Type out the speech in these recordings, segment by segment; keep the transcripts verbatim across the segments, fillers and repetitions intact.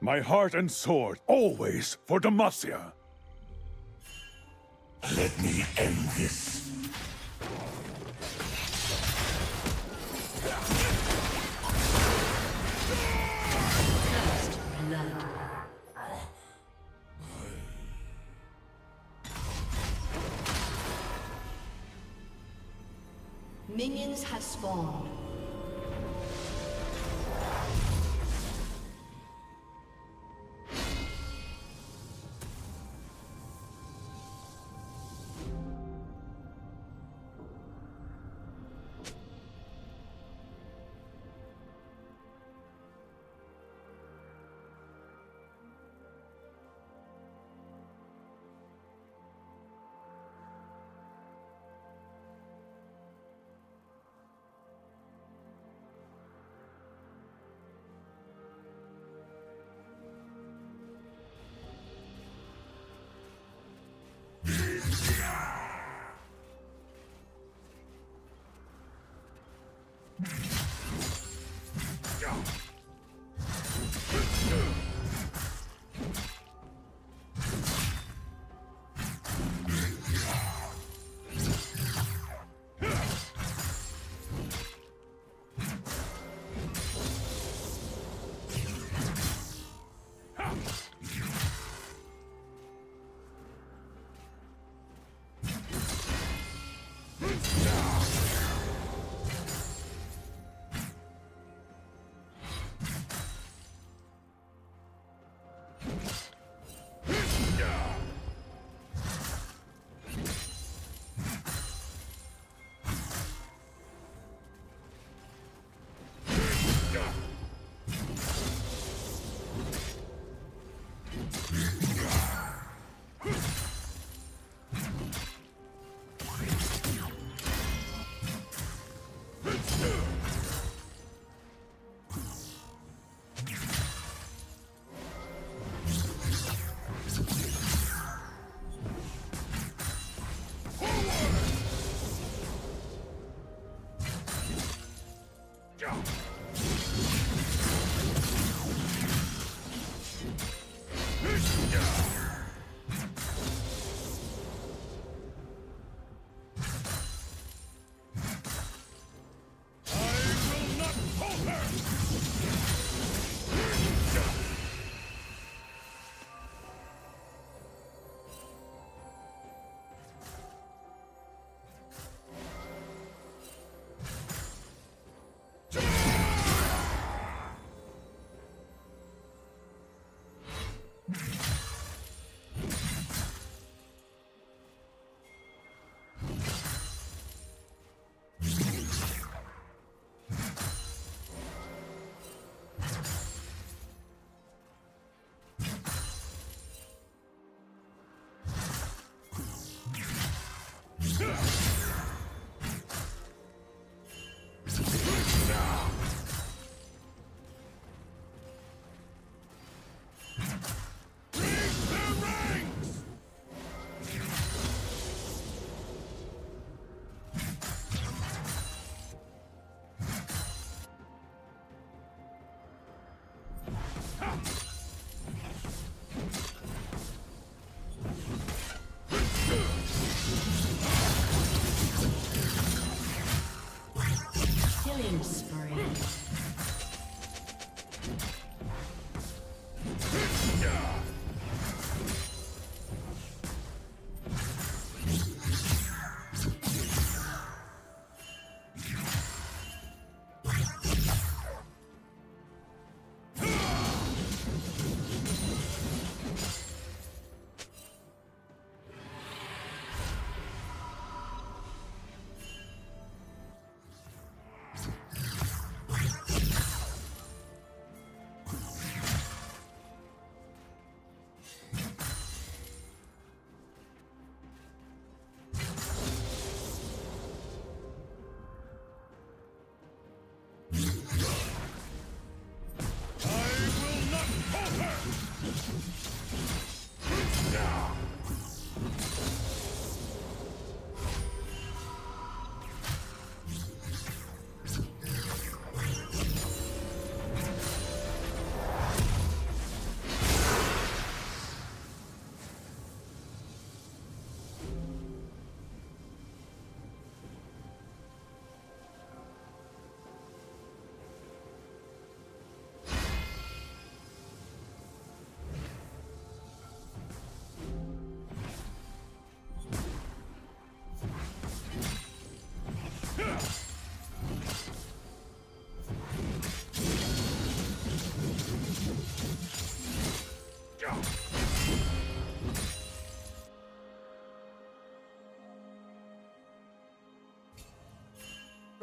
My heart and sword, always for Demacia. Let me end this. First blood. Minions have spawned.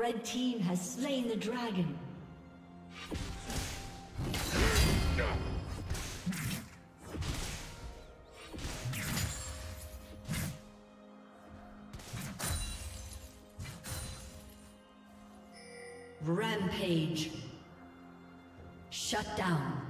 Red team has slain the dragon. Rampage. Shut down.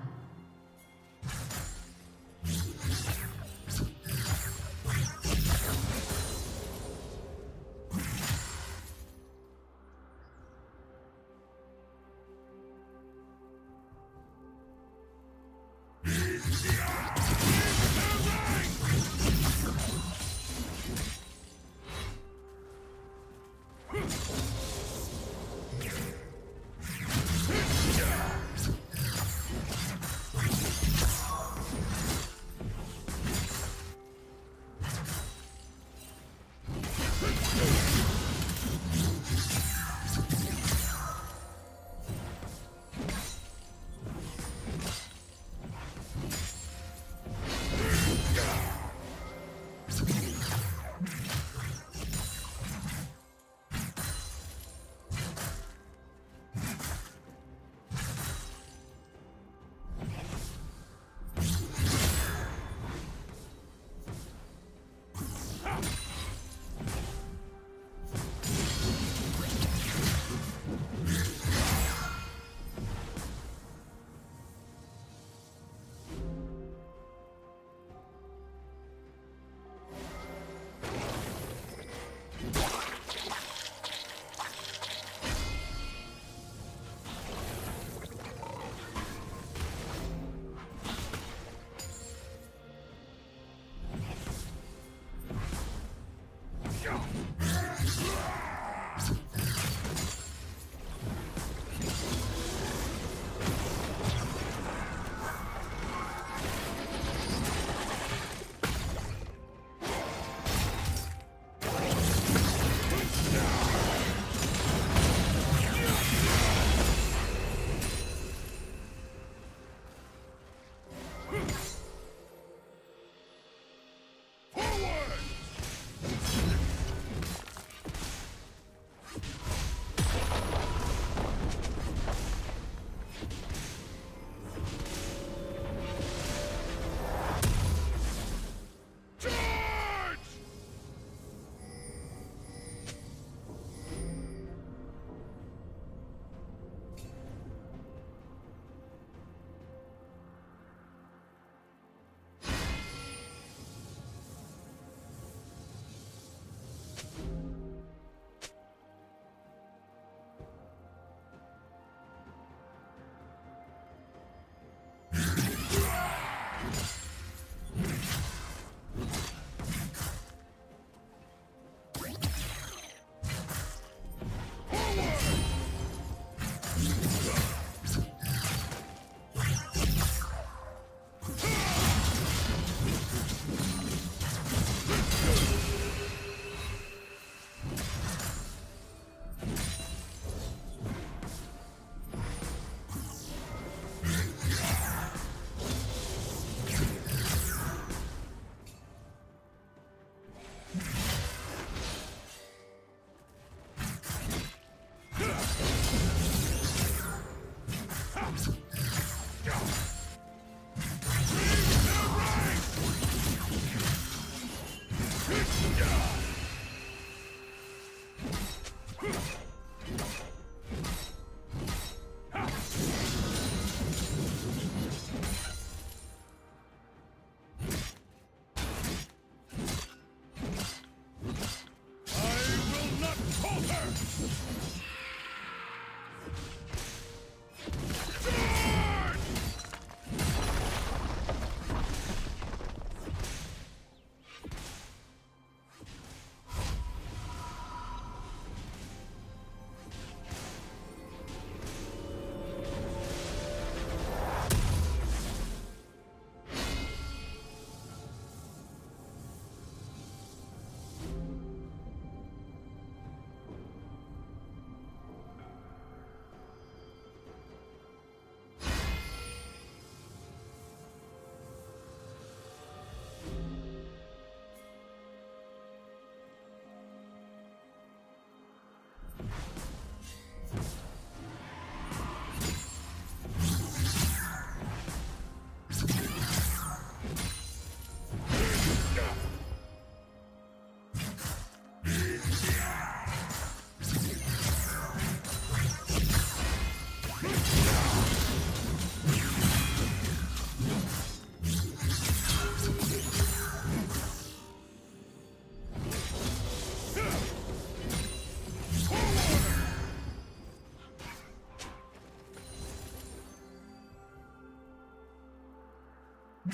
The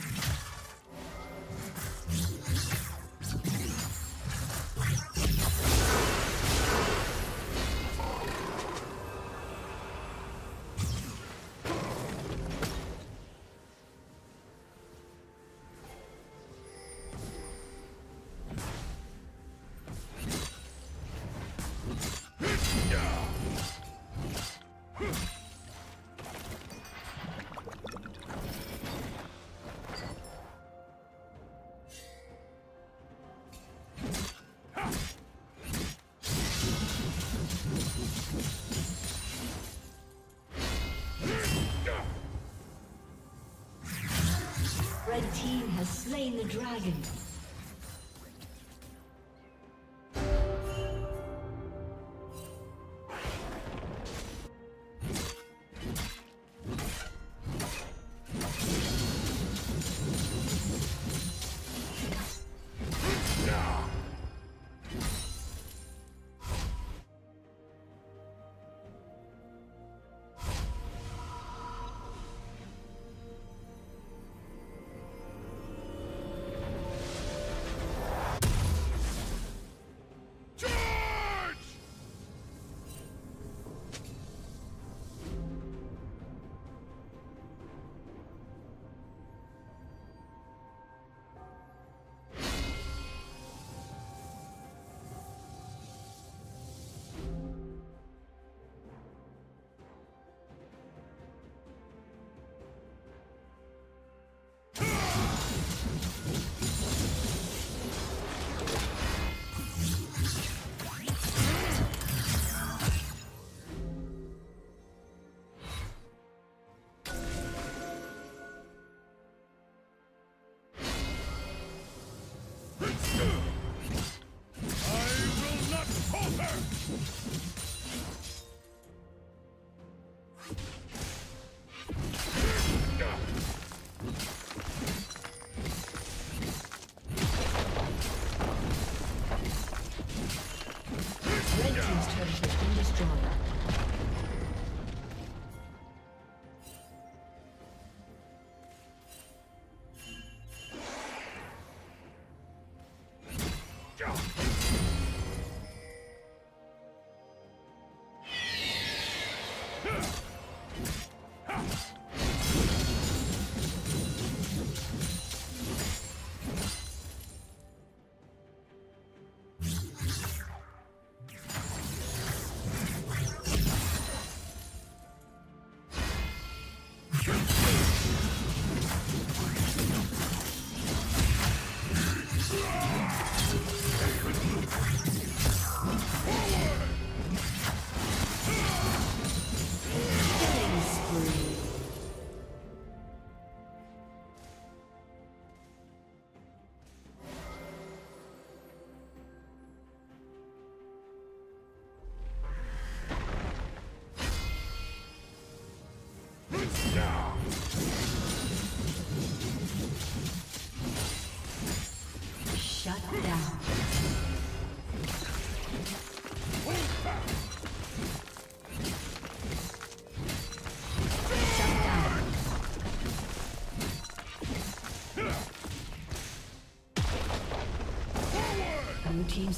team has slain the dragon. Blue team's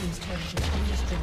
team's turret has been destroyed.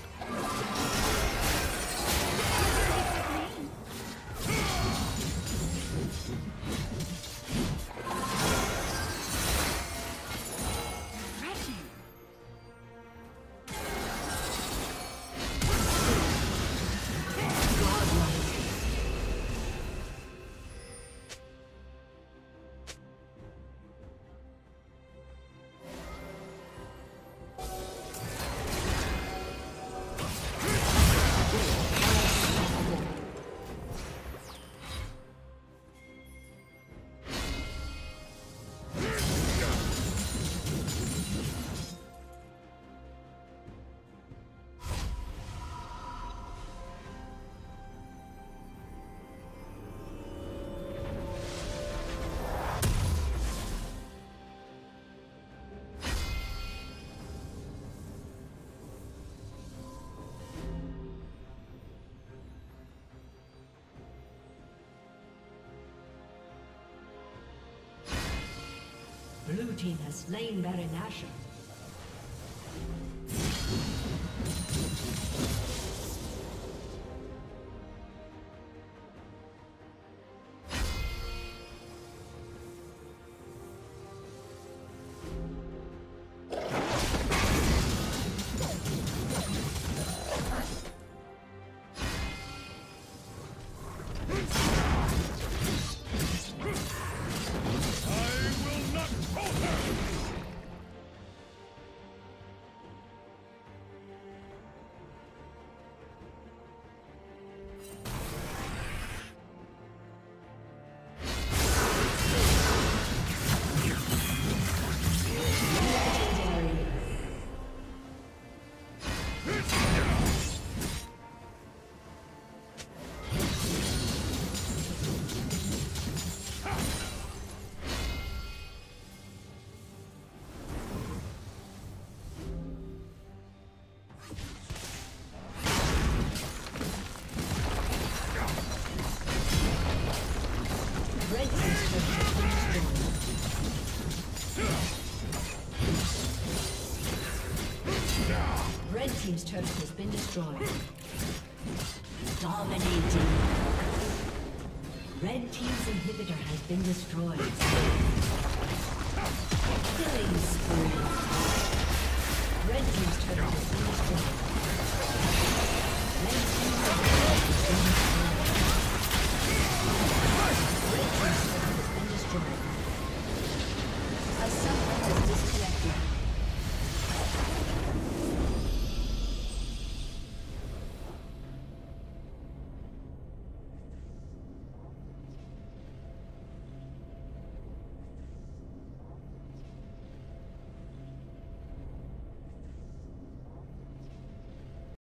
Blue team's turret has been destroyed. Blue team has slain Baron Nashor. Team's turret has been destroyed. Dominating. Red team's inhibitor has been destroyed. Killing spree. Red team's turret has been destroyed. Red team's turret has been destroyed. Red team's